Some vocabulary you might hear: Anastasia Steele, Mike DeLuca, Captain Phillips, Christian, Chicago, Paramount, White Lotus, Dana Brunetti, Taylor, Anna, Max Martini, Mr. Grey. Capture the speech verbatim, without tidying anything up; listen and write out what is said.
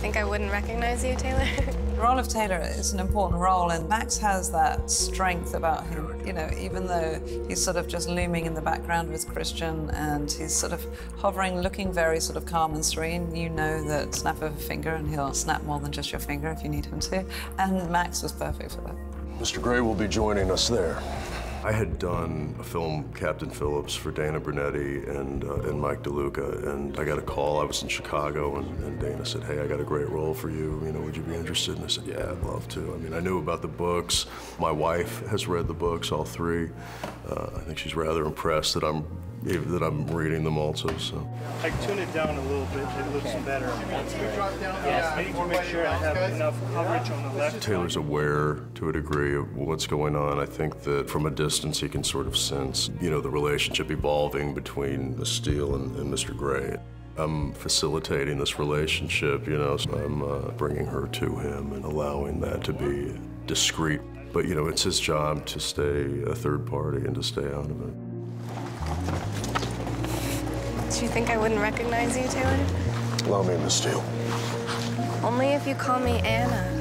think I wouldn't recognize you, Taylor. The role of Taylor is an important role, and Max has that strength about him, you know, even though he's sort of just looming in the background with Christian and he's sort of hovering, looking very sort of calm and serene, you know that snap of a finger and he'll snap more than just your finger if you need him to, and Max was perfect for that. Mister Grey will be joining us there. I had done a film, Captain Phillips, for Dana Brunetti and, uh, and Mike DeLuca, and I got a call. I was in Chicago, and, and Dana said, hey, I got a great role for you. You know, would you be interested? And I said, yeah, I'd love to. I mean, I knew about the books. My wife has read the books, all three. Uh, I think she's rather impressed that I'm, that I'm reading them also, so. I tune it down a little bit. It looks okay. better. That's great. Yeah, I need to make sure I have enough coverage on the left. Taylor's aware, to a degree, of what's going on. I think that from a distance, he can sort of sense, you know, the relationship evolving between Miz Steele and, and Mister Grey. I'm facilitating this relationship, you know, so I'm uh, bringing her to him and allowing that to be discreet. But, you know, it's his job to stay a third party and to stay out of it. Do you think I wouldn't recognize you, Taylor? Allow me, Miss Steele. Only if you call me Anna.